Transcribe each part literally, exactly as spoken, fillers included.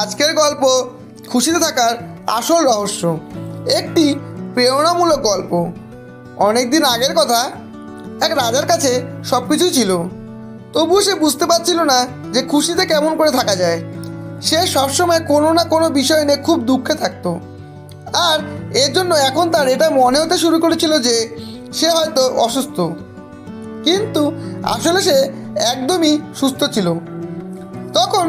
আজকের গল্প খুশিতে থাকার আসল রহস্য, একটি প্রেরণামূলক গল্প। অনেক দিন আগের কথা, এক রাজার কাছে সব কিছুই ছিল, তবুও সে বুঝতে পারছিল না যে খুশিতে কেমন করে থাকা যায়। সে সবসময় কোনো না কোনো বিষয় নিয়ে খুব দুঃখে থাকতো, আর এর জন্য এখন তার এটা মনে হতে শুরু করেছিল যে সে হয়তো অসুস্থ, কিন্তু আসলে সে একদমই সুস্থ ছিল। তখন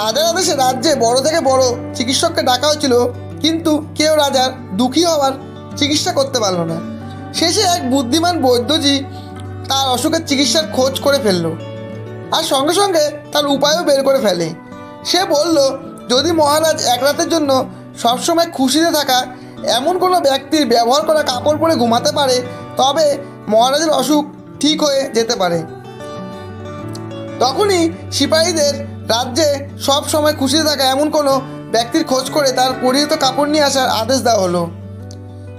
রাজার আদেশে রাজ্যে বড় থেকে বড় চিকিৎসককে ডাকা হয়েছিল, কিন্তু কেউ রাজার দুঃখী হওয়ার চিকিৎসা করতে পারল না। শেষে এক বুদ্ধিমান বৈদ্যজি তার অসুখের চিকিৎসার খোঁজ করে ফেলল, আর সঙ্গে সঙ্গে তার উপায়ও বের করে ফেলে। সে বলল, যদি মহারাজ এক রাতের জন্য সবসময় খুশিতে থাকা এমন কোনো ব্যক্তির ব্যবহার করা কাপড় পরে ঘুমাতে পারে, তবে মহারাজের অসুখ ঠিক হয়ে যেতে পারে। তখনই সিপাহীদের রাজ্যে সব সময় খুশিতে থাকা এমন কোনো ব্যক্তির খোঁজ করে তার পরিহিত কাপড় নিয়ে আসার আদেশ দেওয়া হলো,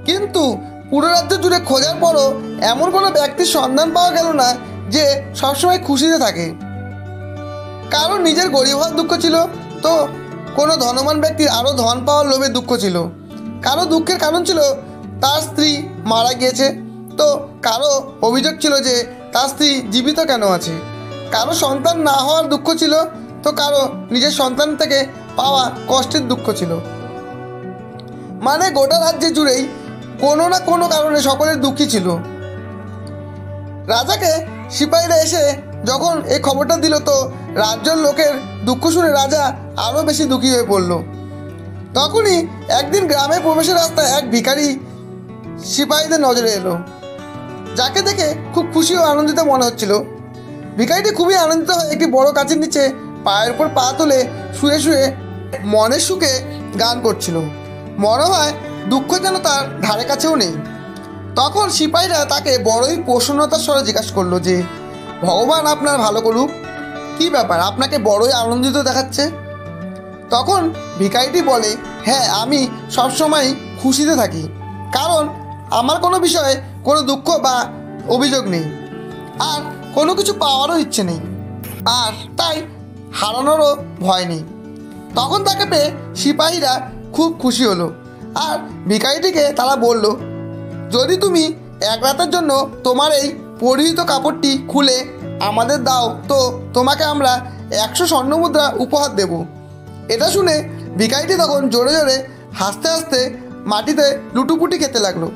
কিন্তু পুরো রাজ্য জুড়ে খোঁজার পরও এমন কোনো ব্যক্তির সন্ধান পাওয়া গেল না যে সবসময় খুশিতে থাকে। কারণ নিজের গরিব হওয়ার দুঃখ ছিল, তো কোনো ধনবান ব্যক্তির আরও ধন পাওয়ার লোভে দুঃখ ছিল। কারো দুঃখের কারণ ছিল তার স্ত্রী মারা গিয়েছে, তো কারো অভিযোগ ছিল যে তার স্ত্রী জীবিত কেন আছে। কারো সন্তান না হওয়ার দুঃখ ছিল, তো কারো নিজের সন্তান থেকে পাওয়া কষ্টের দুঃখ ছিল। মানে গোটা রাজ্য জুড়েই কোনো না কোনো কারণে সকলের দুঃখী ছিল। রাজাকে সিপাহীরা এসে যখন এই খবরটা দিল, তো রাজ্যের লোকের দুঃখ শুনে রাজা আরও বেশি দুঃখী হয়ে পড়ল। তখনই একদিন গ্রামে প্রবেশের রাস্তায় এক ভিখারি সিপাহীদের নজরে এলো, যাকে দেখে খুব খুশি ও আনন্দিত মনে হচ্ছিল। ভিখারিটি খুবই আনন্দিত হয়ে একটি বড় গাছের নিচে পায়ের উপর পা তুলে শুয়ে শুয়ে মনের সুখে গান করছিল। মনে হয় দুঃখ যেন তার ধারে কাছেও নেই। তখন সিপাহীরা তাকে বড়ই প্রসন্নতার স্বরে জিজ্ঞাসা করলো যে, ভগবান আপনার ভালো করুক, কী ব্যাপার আপনাকে বড়ই আনন্দিত দেখাচ্ছে? তখন ভিখারিটি বলে, হ্যাঁ, আমি সবসময় খুশিতে থাকি, কারণ আমার কোনো বিষয়ে কোনো দুঃখ বা অভিযোগ নেই, আর কোনো কিছু পাওয়ারও ইচ্ছে নেই, আর তাই হারানোরও ভয় নেই। তখন তাকে পেয়ে সিপাহীরা খুব খুশি হলো, আর ভিখারিটিকে তারা বলল, যদি তুমি এক রাতের জন্য তোমার এই পরিহিত কাপড়টি খুলে আমাদের দাও, তো তোমাকে আমরা একশো স্বর্ণমুদ্রা উপহার দেব। এটা শুনে ভিখারিটি তখন জোরে জোরে হাসতে হাসতে মাটিতে লুটুপুটি খেতে লাগলো।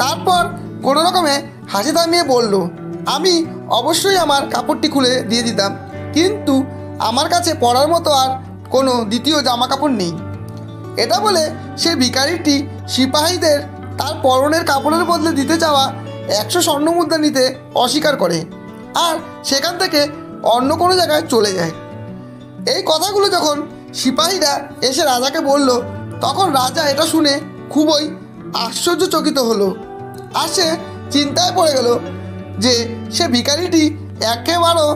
তারপর কোনো রকমে হাসি থামিয়ে বলল, আমি অবশ্যই আমার কাপড়টি খুলে দিয়ে দিতাম, কিন্তু আমার কাছে পরার মতো আর কোনো দ্বিতীয় জামা কাপড় নেই। এটা বলে সে ভিখারিটি সিপাহীদের তার পরনের কাপড়ের বদলে দিতে চাওয়া একশো স্বর্ণমুদ্রা নিতে অস্বীকার করে, আর সেখান থেকে অন্য কোনো জায়গায় চলে যায়। এই কথাগুলো যখন সিপাহীরা এসে রাজাকে বলল, তখন রাজা এটা শুনে খুবই আশ্চর্যচকিত হলো, আর সে চিন্তায় পড়ে গেল যে সে ভিখারিটি একেবারেও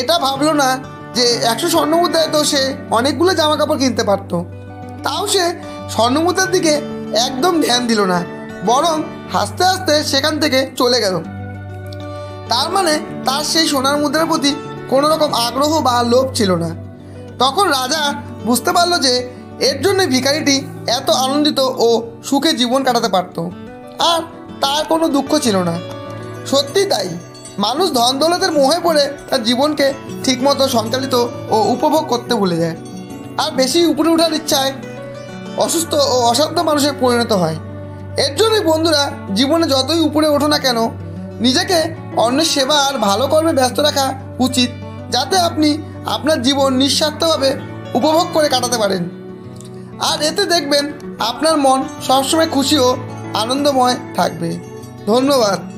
এটা ভাবলো না যে একশো স্বর্ণমুদ্রায় তো সে অনেকগুলো জামা কাপড় কিনতে পারত। তাও সে স্বর্ণমুদ্রার দিকে একদম ধ্যান দিল না, বরং হাসতে হাসতে সেখান থেকে চলে গেল। তার মানে তার সেই সোনার মুদ্রার প্রতি কোনো রকম আগ্রহ বা লোভ ছিল না। তখন রাজা বুঝতে পারল যে এর জন্যে ভিখারিটি এত আনন্দিত ও সুখে জীবন কাটাতে পারত, আর তার কোনো দুঃখ ছিল না। সত্যি তাই, মানুষ ধন দৌলতের মোহে পড়ে তার জীবনকে ঠিকমতো সঞ্চালিত ও উপভোগ করতে ভুলে যায়, আর বেশি উপরে ওঠার ইচ্ছায় অসুস্থ ও অসাধ্য মানুষে পরিণত হয়। এর জন্যই বন্ধুরা, জীবনে যতই উপরে ওঠো না কেন, নিজেকে অন্যের সেবা আর ভালো কর্মে ব্যস্ত রাখা উচিত, যাতে আপনি আপনার জীবন নিঃস্বার্থভাবে উপভোগ করে কাটাতে পারেন। আর এতে দেখবেন আপনার মন সবসময় খুশি ও আনন্দময় থাকবে। ধন্যবাদ।